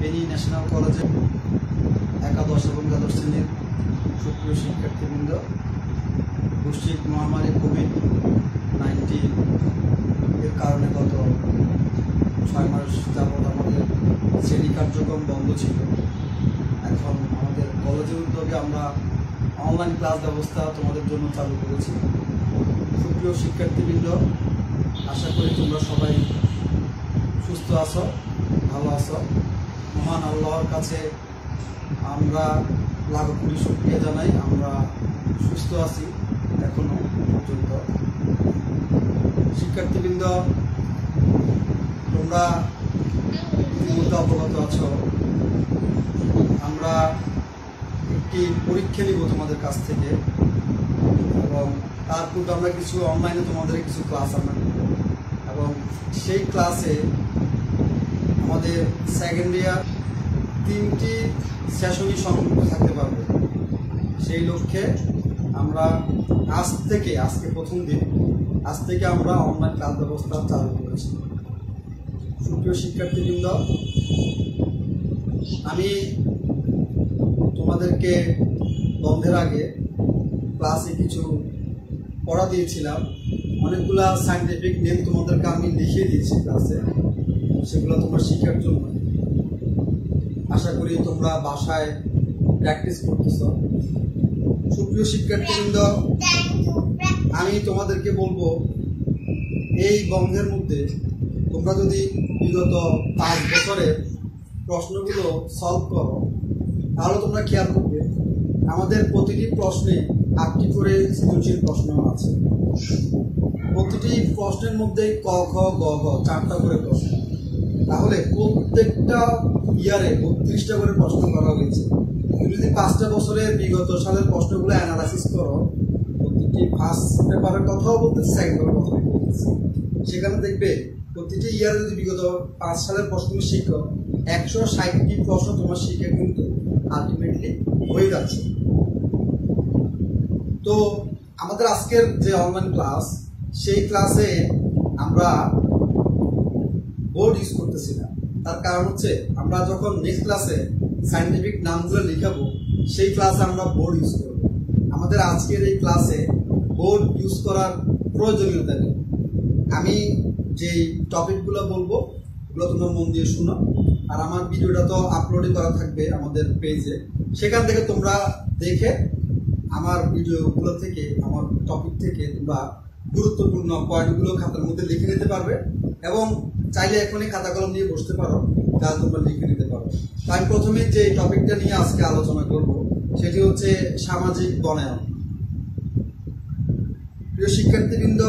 বেনি national কলেজে একাদশ এবং দ্বাদশ শ্রেণীর সুপ্রিয় শিক্ষার্থীবৃন্দ, বৈশ্বিক মহামারী COVID-19 এর কারণে গত 6 মাস যাবৎ আমাদের শ্রেণী কার্যক্রম বন্ধ ছিল। এখন আমাদের কলেজের উদ্যোগে আমরা অনলাইন ক্লাস ব্যবস্থা তোমাদের জন্য চালু করেছি। সুপ্রিয় শিক্ষার্থীবৃন্দ, আশা করি তোমরা সবাই সুস্থ আছো, ভালো আছো। মহান আল্লাহর কাছে আমরা লাখো কোটি শুকরিয়া জানাই, আমরা সুস্থ আছি এখনো পর্যন্ত। শিক্ষার্থীবৃন্দ, তোমরা ইতিমধ্যে অবগত আছো, আমরা একটি পরীক্ষা নিব তোমাদের কাছ থেকে, এবং তার পূর্বে আমরা কিছু অনলাইনে তোমাদের কিছু ক্লাস আমরা নিব। এবং সেই ক্লাসে আমাদের সেকেন্ড ইয়ার 3টি সেশনই সম্পূর্ণ থাকতে পারবে। সেই লক্ষ্যে আমরা আজকে প্রথম দিন, আজ থেকে আমরা অনলাইন ক্লাস ব্যবস্থা চালু করেছি। সুপ্রিয় শিক্ষার্থীবৃন্দ, আমি তোমাদেরকে বন্ধের আগে ক্লাসে কিছু পড়া দিয়েছিলাম, অনেকগুলা সায়েন্টিফিক নেম তোমাদেরকে আমি লিখিয়ে দিয়েছি ক্লাসে, সেগুলো তোমরা শিক্ষার জন্য। আশা করি তোমরা বাসায় প্র্যাকটিস করতেছ। সুপ্রিয় শিক্ষার্থীবৃন্দ, আমি তোমাদেরকে বলবো এই বন্ধের মধ্যে তোমরা যদি বিগত 5 বছরের প্রশ্নগুলো সলভ করো, তাহলে তোমরা খেয়াল করবে আমাদের প্রতিটি প্রশ্নে 8টি করে সৃজনশীল প্রশ্ন আছে। প্রতিটি প্রশ্নের মধ্যে ক, খ, গ, ঘ 4টা করে প্রশ্ন, তাহলে প্রত্যেকটা ইয়ারে 32টা করে প্রশ্ন করা হয়েছে। তুমি যদি 5টা বছরের বিগত সালের প্রশ্নগুলো অ্যানালাইসিস করো, প্রতিটি ফার্স্ট পেপারের কথাও বলতেছি, সেকেন্ড পেপারের কথাও বলতেছি, সেখানে দেখবে প্রতিটি ইয়ারে যদি বিগত 5 সালের প্রশ্নগুলো শিখো, 160টি প্রশ্ন তোমার শিখে কিন্তু আলটিমেটলি হয়ে যাচ্ছে। তো আমাদের আজকের যে অনলাইন ক্লাস, সেই ক্লাসে আমরা বোর্ড ইউজ করতেছি না। তার কারণ হচ্ছে আমরা যখন নেক্সট ক্লাসে সায়েন্টিফিক নামগুলো লিখাবো, সেই ক্লাসে আমরা বোর্ড ইউজ করবো। আমাদের আজকের এই ক্লাসে বোর্ড ইউজ করার প্রয়োজনীয়তা নেই। আমি যেই টপিকগুলো বলবো ওগুলো তোমরা মন দিয়ে শোনো, আর আমার ভিডিওটা তো আপলোডই করা থাকবে আমাদের পেজে, সেখান থেকে তোমরা দেখে আমার ভিডিওগুলো থেকে, আমার টপিক থেকে তোমরা গুরুত্বপূর্ণ পয়েন্টগুলো খাতার মধ্যে লিখে নিতে পারবে, এবং চাইলে এখনই খাতা কলম নিয়ে বসতে পারো, যা তোমরা লিখে নিতে পারো। তাই প্রথমে যে টপিকটা নিয়ে আজকে আলোচনা করব সেটি হচ্ছে সামাজিক বনায়ন। প্রিয় শিক্ষার্থীবৃন্দ,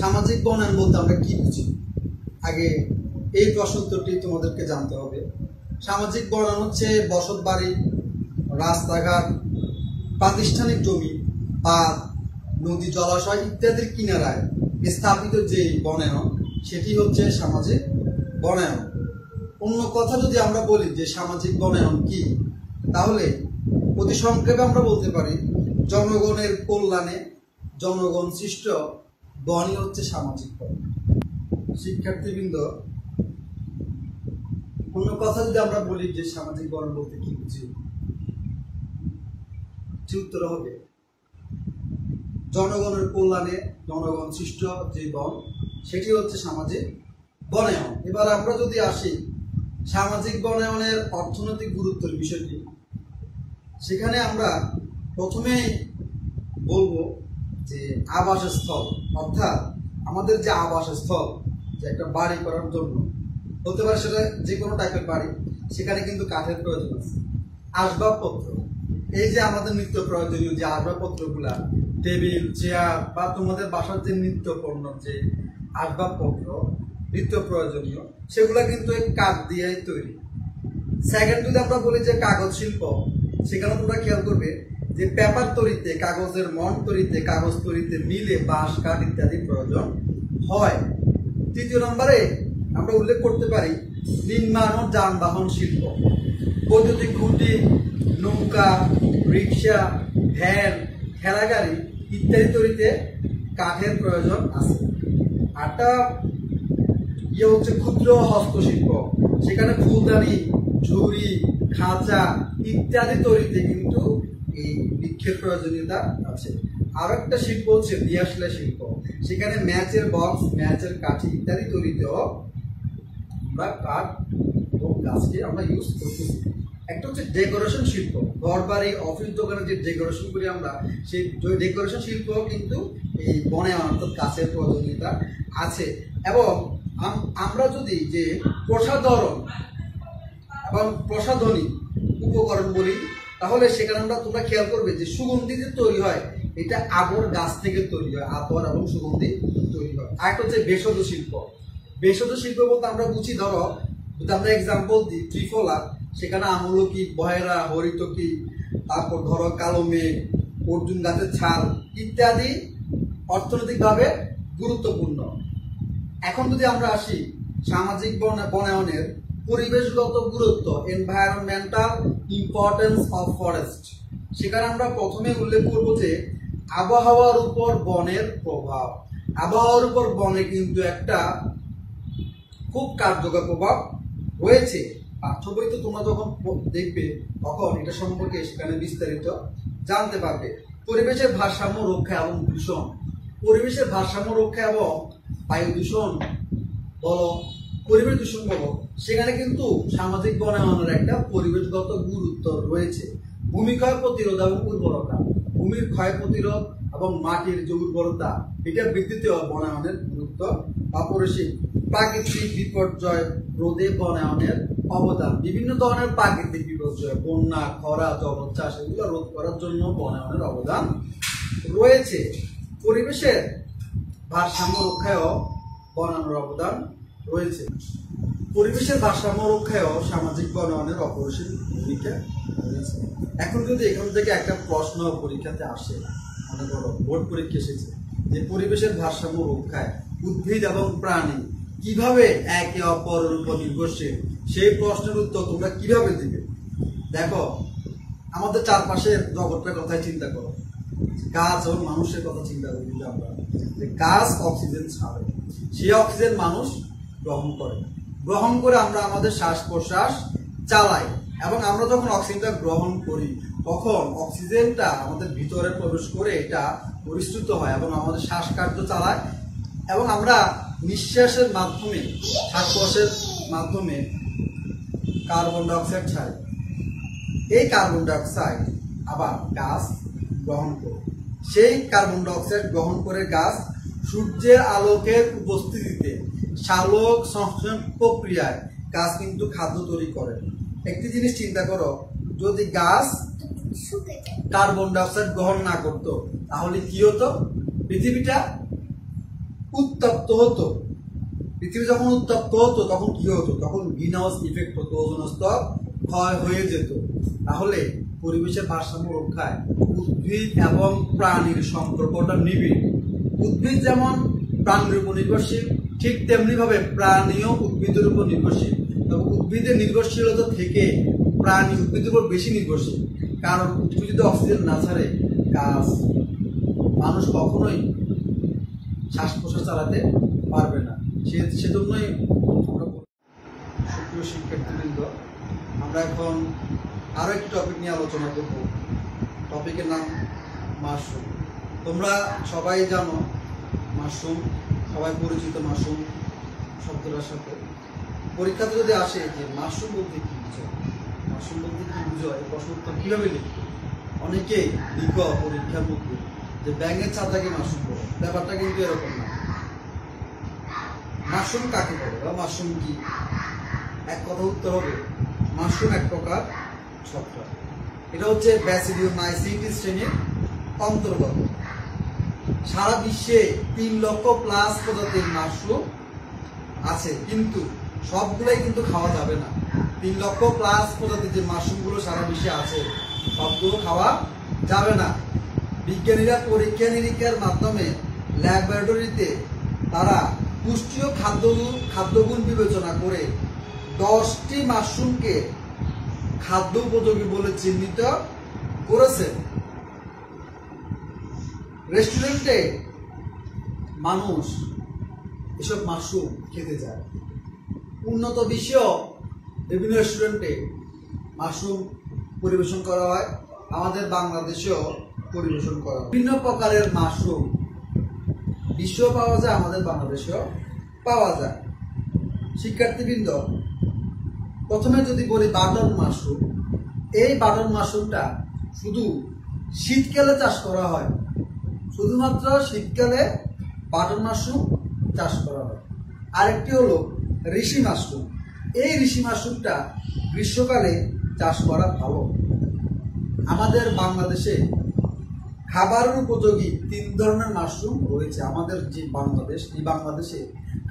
সামাজিক বনায়ন বলতে আমরা কি বুঝি, আগে এই প্রশ্নটি তোমাদেরকে জানতে হবে। সামাজিক বনায়ন হচ্ছে বসত বাড়ি, রাস্তাঘাট, প্রাতিষ্ঠানিক জমি, পার্ক, নদী, জলাশয় ইত্যাদির কিনারায় স্থাপিত যে বনায়ন, সেটি হচ্ছে সামাজিক বনায়ন। অন্য কথা যদি আমরা বলি যে সামাজিক বনায়ন কি, তাহলে অতি সংক্ষেপে আমরা বলতে পারি জনগণের কল্যাণে জনগণ সৃষ্ট বনই হচ্ছে সামাজিক বনায়ন। শিক্ষার্থীবৃন্দ, অন্য কথা যদি আমরা বলি যে সামাজিক বনায়ন বলতে কি বুঝি, উত্তর হবে জনগণের কল্যাণে জনগণ সৃষ্ট যে বন, সেটি হচ্ছে সামাজিক বনায়ন। এবার আমরা যদি আসি সামাজিক বনায়নের অর্থনৈতিক গুরুত্বের বিষয়টি, সেখানে আমরা প্রথমেই বলবো যে আবাসস্থল, অর্থাৎ আমাদের যে আবাসস্থল, যে একটা বাড়ি করার জন্য হতে পারে সেটা যে কোনো টাইপের বাড়ি, সেখানে কিন্তু কাঠের প্রয়োজন আছে। আসবাবপত্র, এই যে আমাদের নিত্য প্রয়োজনীয় যে আসবাবপত্রগুলা, টেবিল, চেয়ার বা তোমাদের বাসার যে নিত্য পণ্য যে আসবাবপত্র নিত্য প্রয়োজনীয়, সেগুলো কিন্তু এই কাঠ দিয়েই তৈরি। সেকেন্ড যদি আমরা বলি যে কাগজ শিল্প, সেখানে তোমরা খেয়াল করবে যে পেপার তৈরিতে, কাগজের মন তৈরিতে, কাগজ তৈরিতে মিলে বাঁশ, কাঠ ইত্যাদি প্রয়োজন হয়। 3য় নম্বরে আমরা উল্লেখ করতে পারি নির্মাণ ও যানবাহন শিল্প। বৈদ্যুতিক খুঁটি, নৌকা, রিক্সা, ভ্যান, খেলা গাড়ি ইত্যাদি তৈরিতে কাঠের প্রয়োজন আছে। 8টা ইয়ে হচ্ছে ক্ষুদ্র হস্তশিল্প, সেখানে ফুলদানি, ঝুড়ি, খাঁচা ইত্যাদি তৈরিতে কিন্তু এই বৃক্ষের প্রয়োজনীয়তা আছে। আরো একটা শিল্প হচ্ছে দিয়াশলা শিল্প, সেখানে ম্যাচের বক্স, ম্যাচের কাঠি ইত্যাদি তৈরিতেও আমরা কাঠ ও গাছকে আমরা ইউজ করতেছি। একটা হচ্ছে ডেকোরেশন শিল্প, ঘর বাড়ি, অফিস, দোকানে যে ডেকোরেশন করি আমরা, সেই ডেকোরেশন শিল্প কিন্তু এই বনে অর্থাৎ গাছের প্রয়োজনীয়তা আছে। এবং আমরা যদি যে প্রসাধরণ এবং প্রসাধনী উপকরণ বলি, তাহলে সেখানে আমরা তোমরা খেয়াল করবে যে সুগন্ধি যে তৈরি হয় এটা আবর গাছ থেকে তৈরি হয়, আবর এবং সুগন্ধি তৈরি হয়। আর একটা হচ্ছে ভেষজ শিল্প, ভেষজ শিল্প বলতে আমরা বুঝি, ধরো আমরা এক্সাম্পল দিই ত্রিফলা, সেখানে আমলকি, বহেরা, হরিতকি, তারপর ধরো কালো মেঘ, অর্জুন গাছের ছাল ইত্যাদি অর্থনৈতিকভাবে গুরুত্বপূর্ণ। এখন যদি আমরা আসি সামাজিক বনায়নের পরিবেশগত গুরুত্ব, এনভায়রনমেন্টাল ইম্পর্টেন্স অফ ফরেস্ট, সেখানে আমরা প্রথমে উল্লেখ করব যে আবহাওয়ার উপর বনের প্রভাব। আবহাওয়ার উপর বনে কিন্তু একটা খুব কার্যকর প্রভাব রয়েছে। পাঠ্য বই তো তোমরা যখন দেখবে তখন এটা সম্পর্কে সেখানে বিস্তারিত জানতে পারবে। পরিবেশের ভারসাম্য রক্ষা এবং দূষণ, পরিবেশের ভারসাম্য রক্ষা এবং বায়ু দূষণ বলো, পরিবেশ দূষণ বলো, সেখানে কিন্তু সামাজিক বনায়নের একটা পরিবেশগত গুরুত্ব রয়েছে। ভূমি ক্ষয় প্রতিরোধ এবং উর্বরতা, ভূমির ক্ষয় প্রতিরোধ এবং মাটির যে উর্বরতা এটা বৃদ্ধিতেও বনায়নের গুরুত্ব অপরিসীম। প্রাকৃতিক বিপর্যয় রোধে বনায়নের অবদান, বিভিন্ন ধরনের প্রাকৃতিক বিপর্যয়, বন্যা, খরা, জলোচ্ছ্বাস এগুলো রোধ করার জন্য বনায়নের অবদান রয়েছে। পরিবেশের ভারসাম্য রক্ষায়ও বনায়নের অবদান রয়েছে। পরিবেশের ভারসাম্য রক্ষায়ও সামাজিক বনায়নের অপরিসীম ভূমিকা রয়েছে। এখন যদি এখান থেকে একটা প্রশ্ন পরীক্ষাতে আসে, মনে করো বোর্ড পরীক্ষা এসেছে যে পরিবেশের ভারসাম্য রক্ষায় উদ্ভিদ এবং প্রাণী কিভাবে একে অপরের উপর নির্ভরশীল, সেই প্রশ্নের উত্তর তোমরা কিভাবে দিবে? দেখো, আমাদের চারপাশের জগৎটার কথাই চিন্তা করো, গাছ ও মানুষের কথা চিন্তা করি। কিন্তু আমরা গাছ অক্সিজেন ছাড়ে, সেই অক্সিজেন মানুষ গ্রহণ করে, গ্রহণ করে আমরা আমাদের শ্বাস প্রশ্বাস চালাই। এবং আমরা যখন অক্সিজেনটা গ্রহণ করি তখন অক্সিজেনটা আমাদের ভিতরে প্রবেশ করে এটা পরিশ্রুত হয় এবং আমাদের শ্বাসকার্য চালায়। এবং আমরা নিঃশ্বাসের মাধ্যমে, শ্বাস প্রশ্বাসের মাধ্যমে কার্বন ডাইঅক্সাইড ছাড়ে, এই কার্বন ডাইঅক্সাইড আবার গাছ গ্রহণ করে। সেই কার্বন ডাইঅক্সাইড গ্রহণ করে গাছ সূর্যের আলোকের উপস্থিতিতে সালোক সংশ্লেষণ প্রক্রিয়ায় গাছ কিন্তু খাদ্য তৈরি করে। একটি জিনিস চিন্তা করো, যদি গাছ কার্বন ডাইঅক্সাইড গ্রহণ না করত তাহলে কি হতো? পৃথিবীটা উত্তপ্ত হতো। পৃথিবী যখন উত্তপ্ত হতো তখন কি হতো? তখন গ্রিনহাউস ইফেক্ট হতো, ওজোন স্তর ক্ষয় হয়ে যেত। তাহলে পরিবেশের ভারসাম্য রক্ষায় উদ্ভিদ এবং প্রাণীর সম্পর্কটা নিবিড়। উদ্ভিদ যেমন প্রাণীর উপর নির্ভরশীল, ঠিক তেমনিভাবে প্রাণীও উদ্ভিদের উপর নির্ভরশীল। তবে উদ্ভিদের নির্ভরশীলতা থেকে প্রাণী উদ্ভিদের উপর বেশি নির্ভরশীল, কারণ উদ্ভিদ যদি অক্সিজেন না ছাড়ে গাছ মানুষ কখনোই শ্বাস প্রশ্বাস চালাতে পারবে না। সেজন্যই আমরা শিক্ষার্থীবৃন্দ আমরা এখন আরও একটি টপিক নিয়ে আলোচনা করব। টপিকের নাম মাশরুম। তোমরা সবাই জানো মাশরুম, সবাই পরিচিত মাশরুম শব্দটার সাথে। পরীক্ষাতে যদি আসে যে মাশরুম বলতে কী বুঝো, মাশরুম বলতে কী বুঝো, এই প্রশ্ন উত্তর কীভাবে লিখবে? অনেকেই লিখ পরীক্ষার মধ্যে যে ব্যাঙের ছাতাকে মাশরুম বলে, ব্যাপারটা কিন্তু এরকম না। মাশরুম কাকে বলে বা মাশরুম কি? এক কথা উত্তর হবে মাশরুম এক প্রকার ছত্রাক। এটা হচ্ছে ব্যাসিডিওমাইসিটিস শ্রেণীর অন্তর্গত। সারা বিশ্বে 3 লক্ষ+ প্রজাতির মাশরুম আছে, কিন্তু সবগুলোই কিন্তু খাওয়া যাবে না। 3 লক্ষ+ প্রজাতির যে মাশরুমগুলো সারা বিশ্বে আছে সবগুলো খাওয়া যাবে না। বিজ্ঞানীরা পরীক্ষা নিরীক্ষার মাধ্যমে ল্যাবরেটরিতে তারা পুষ্টি ও খাদ্যগুণ বিবেচনা করে 10টি মাশরুমকে খাদ্য উপযোগী বলে চিহ্নিত করেছেন। রেস্টুরেন্টে মানুষ এসব মাশরুম খেতে যায়। উন্নত বিষয় বিভিন্ন রেস্টুরেন্টে মাশরুম পরিবেশন করা হয়। আমাদের বাংলাদেশেও পরিবেশন করা হয়। বিভিন্ন প্রকারের মাশরুম বিশ্বেও পাওয়া যায়, আমাদের বাংলাদেশেও পাওয়া যায়। শিক্ষার্থীবৃন্দ, প্রথমে যদি বলি বাটন মাশরুম, এই বাটন মাশরুমটা শুধু শীতকালে চাষ করা হয়। শুধুমাত্র শীতকালে বাটন মাশরুম চাষ করা হয়। আরেকটি হলো ঋষি মাশরুম, এই ঋষি মাশরুমটা গ্রীষ্মকালে চাষ করা ভালো। আমাদের বাংলাদেশে খাবারের উপযোগী তিন ধরনের মাশরুম রয়েছে। আমাদের যে বাংলাদেশ, এই বাংলাদেশে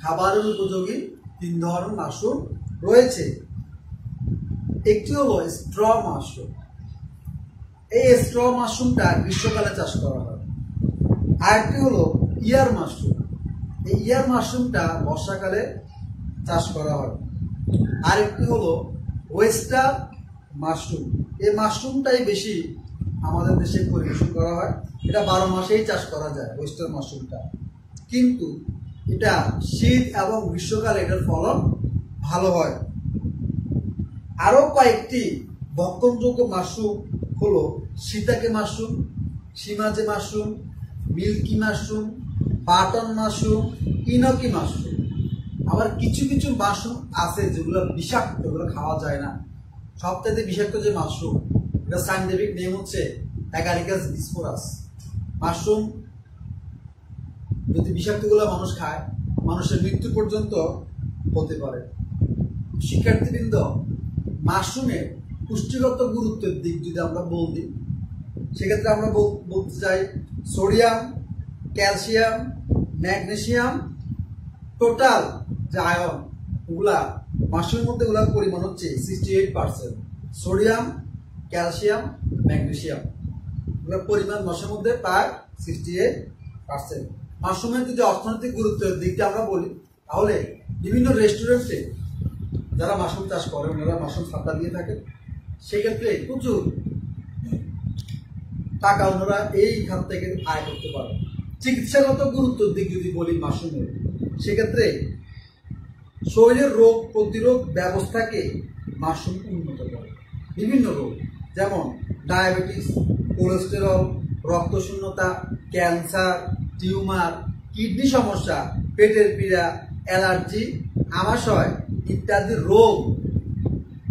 খাবারের উপযোগী তিন ধরনের মাশরুম রয়েছে। একটি হলো স্ট্র মাশরুম, এই স্ট্র মাশরুমটা গ্রীষ্মকালে চাষ করা হয়। আরেকটি হলো ইয়ার মাশরুম, এই ইয়ার মাশরুমটা বর্ষাকালে চাষ করা হয়। আরেকটি হলো ওয়েস্টার মাশরুম, এই মাশরুমটাই বেশি আমাদের দেশে পরিবেশন করা হয়। এটা 12 মাসেই চাষ করা যায় ওয়েস্টার মাশরুমটা, কিন্তু এটা শীত এবং গ্রীষ্মকালে এটার ফলন ভালো হয়। আরও কয়েকটি ভক্ষণযোগ্য মাশরুম হলো shiitake mushroom, shimeji mushroom, milky mushroom, button mushroom, enoki mushroom. আবার কিছু কিছু মাশরুম আছে যেগুলো বিষাক্ত, এগুলো খাওয়া যায় না। সবথেকে বিষাক্ত যে মাশরুম, এটা সাইন্টিফিক নেম হচ্ছে অ্যাগারিকাস বিসফোরাস মাশরুম। যদি বিষাক্তগুলো মানুষ খায়, মানুষের মৃত্যু পর্যন্ত হতে পারে। শিক্ষার্থীবৃন্দ, মাশরুমের পুষ্টিগত গুরুত্বের দিক যদি আমরা বলি, সেক্ষেত্রে আমরা বলতে চাই সোডিয়াম, ক্যালসিয়াম, ম্যাগনেসিয়াম, টোটাল যে আয়ন ওগুলা মাশরুমের মধ্যে, ওগুলার পরিমাণ হচ্ছে 68%। সোডিয়াম, ক্যালসিয়াম, ম্যাগনেসিয়াম ওগুলোর পরিমাণ মাশরুমের মধ্যে প্রায় 68%। মাশরুমের যদি অর্থনৈতিক গুরুত্বের দিকটা আমরা বলি, তাহলে বিভিন্ন রেস্টুরেন্টে যারা মাশরুম চাষ করে ওনারা মাশরুম ছাতা দিয়ে থাকে। সেক্ষেত্রে প্রচুর টাকা ওনারা এই খাত থেকে আয় করতে পারে। চিকিৎসাগত গুরুত্বের দিক যদি বলি মাশরুমের, সেক্ষেত্রে শরীরের রোগ প্রতিরোধ ব্যবস্থাকে মাশরুম উন্নত করে। বিভিন্ন রোগ যেমন ডায়াবেটিস, কোলেস্টেরল, রক্তশূন্যতা, ক্যান্সার, টিউমার, কিডনি সমস্যা, পেটের পীড়া, অ্যালার্জি, আমাশয় ইত্যাদি রোগ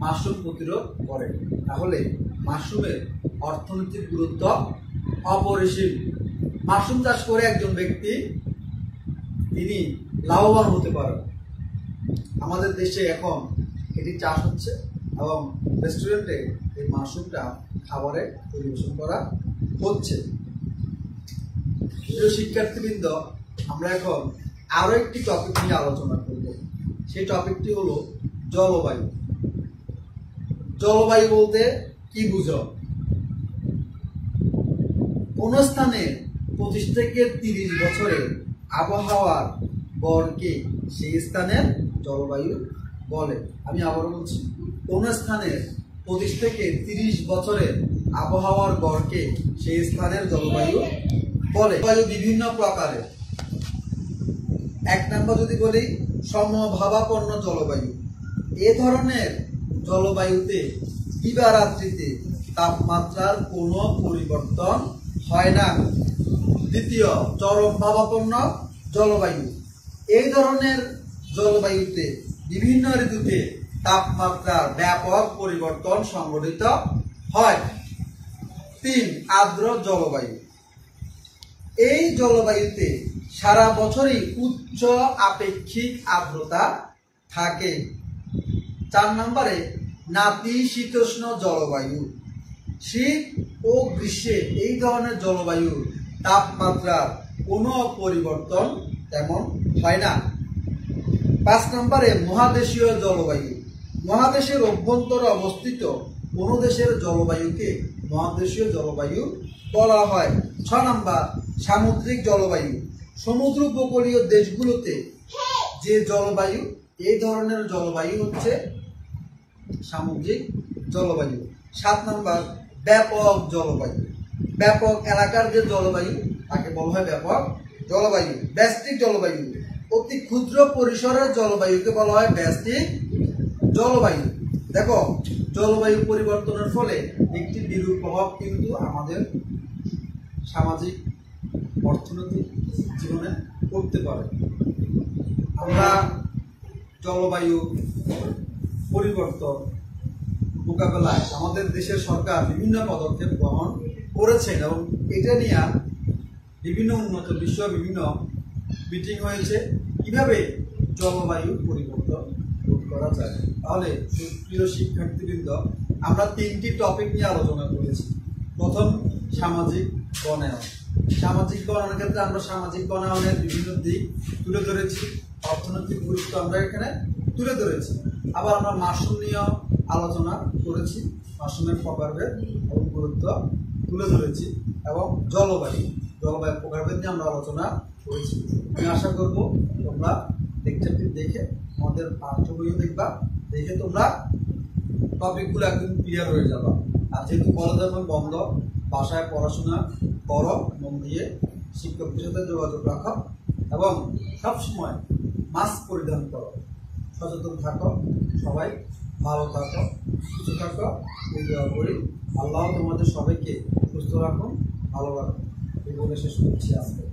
মাশরুম প্রতিরোধ করে। তাহলে মাশরুমের অর্থনৈতিক গুরুত্ব অপরিসীম। মাশরুম চাষ করে একজন ব্যক্তি তিনি লাভবান হতে পারেন। আমাদের দেশে এখন এটি চাষ হচ্ছে এবং রেস্টুরেন্টে এই মাশরুমটা খাবারে পরিবেশন করা হচ্ছে। প্রিয় শিক্ষার্থীবৃন্দ, আমরা এখন আরও একটি টপিক নিয়ে আলোচনা করব। সেই টপিকটি হলো জলবায়ু। জলবায়ু বলতে কি বুঝো? কোন স্থানে 25 থেকে 30 বছরের আবহাওয়ার গড়কে সেই স্থানের জলবায়ু বলে। আমি আবারও বলছি, কোন স্থানের 25 থেকে 30 বছরের আবহাওয়ার গড়কে সেই স্থানের জলবায়ু বলে। জলবায়ু বিভিন্ন প্রকারের। 1 নম্বর যদি বলি সমভাবাপন্ন জলবায়ু, এ ধরনের জলবায়ুতে দিবারাত্রিতে তাপমাত্রার কোনো পরিবর্তন হয় না। 2য় চরমভাবাপন্ন জলবায়ু, এই ধরনের জলবায়ুতে বিভিন্ন ঋতুতে তাপমাত্রার ব্যাপক পরিবর্তন সংঘটিত হয়। 3 আর্দ্র জলবায়ু, এই জলবায়ুতে সারা বছরই উচ্চ আপেক্ষিক আর্দ্রতা থাকে। 4 নম্বরে নাতিশীতোষ্ণ জলবায়ু, শীত ও গ্রীষ্মে এই ধরনের জলবায়ু তাপমাত্রার কোনো পরিবর্তন তেমন হয় না। 5 নম্বরে মহাদেশীয় জলবায়ু, মহাদেশের অভ্যন্তরে অবস্থিত কোনো দেশের জলবায়ুকে মহাদেশীয় জলবায়ু বলা হয়। 6 নম্বর সামুদ্রিক জলবায়ু, সমুদ্র উপকূলীয় দেশগুলোতে যে জলবায়ু, এই ধরনের জলবায়ু হচ্ছে সামুদ্রিক জলবায়ু। 7 নম্বর ব্যাপক জলবায়ু, ব্যাপক এলাকার যে জলবায়ু তাকে বলা হয় ব্যাপক জলবায়ু। ব্যষ্টিক জলবায়ু, অতি ক্ষুদ্র পরিসরের জলবায়ুকে বলা হয় ব্যাসটিক জলবায়ু। দেখো জলবায়ু পরিবর্তনের ফলে একটি বিরূপ প্রভাব কিন্তু আমাদের সামাজিক অর্থনৈতিক জীবনে পড়তে পারে। আমরা জলবায়ু পরিবর্তন মোকাবেলায় আমাদের দেশের সরকার বিভিন্ন পদক্ষেপ গ্রহণ করেছেন এবং এটা নিয়ে বিভিন্ন উন্নত বিশ্ব বিভিন্ন মিটিং হয়েছে কিভাবে জলবায়ু পরিবর্তন রোধ করা যায়। তাহলে প্রিয় শিক্ষার্থীবৃন্দ, আমরা তিনটি টপিক নিয়ে আলোচনা করেছি। প্রথম সামাজিক বনায়ন। সামাজিক বনায়নের ক্ষেত্রে আমরা সামাজিক বনায়নের বিভিন্ন দিক তুলে ধরেছি, অর্থনৈতিক গুরুত্ব আমরা এখানে তুলে ধরেছি। আবার আমরা মাশরুম নিয়ে আলোচনা করেছি, মাশরুমের প্রকারভেদ এবং গুরুত্ব তুলে ধরেছি, এবং জলবায়ু প্রকারভেদ নিয়ে আমরা আলোচনা করেছি। আমি আশা করব তোমরা লেকচারটি দেখে আমাদের পাঠ্য বইও দেখবা, দেখে তোমরা টপিকগুলো একদম ক্লিয়ার হয়ে যাবা। আর যেহেতু কলেজ এখন বন্ধ, বাসায় পড়াশোনা করো, মন দিয়ে শিক্ষকদের সাথে যোগাযোগ রাখো এবং সবসময় মাস্ক পরিধান করো, সচেতন থাকো। সবাই ভালো থাকো, সুস্থ থাকো, এই দোয়া করি। আল্লাহ তোমাদের সবাইকে সুস্থ রাখুন, ভালো রাখুন। এই বলে শেষ করছি আজকে।